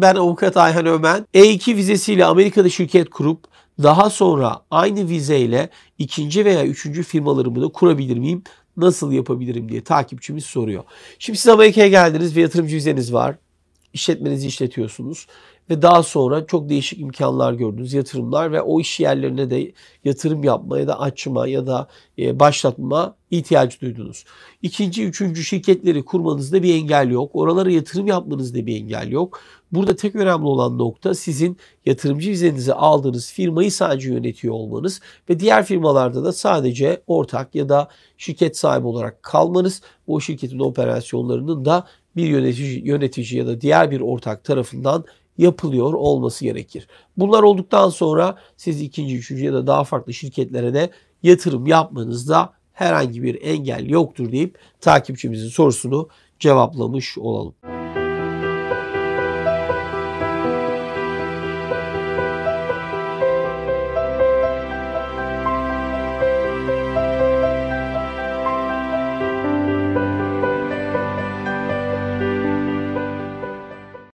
Ben Avukat Ayhan Ömen, E2 vizesiyle Amerika'da şirket kurup daha sonra aynı vizeyle ikinci veya üçüncü firmalarımı da kurabilir miyim? Nasıl yapabilirim diye takipçimiz soruyor. Şimdi siz Amerika'ya geldiniz ve yatırımcı vizeniz var. İşletmenizi işletiyorsunuz ve daha sonra çok değişik imkanlar gördünüz, yatırımlar ve o iş yerlerine de yatırım yapma ya da açma ya da başlatma ihtiyacı duydunuz. İkinci, üçüncü şirketleri kurmanızda bir engel yok. Oralara yatırım yapmanızda bir engel yok. Burada tek önemli olan nokta sizin yatırımcı vizenizi aldığınız firmayı sadece yönetiyor olmanız ve diğer firmalarda da sadece ortak ya da şirket sahibi olarak kalmanız. O şirketin operasyonlarının da bir yönetici ya da diğer bir ortak tarafından yapılıyor olması gerekir. Bunlar olduktan sonra siz ikinci, üçüncü ya da daha farklı şirketlere de yatırım yapmanızda herhangi bir engel yoktur deyip takipçimizin sorusunu cevaplamış olalım.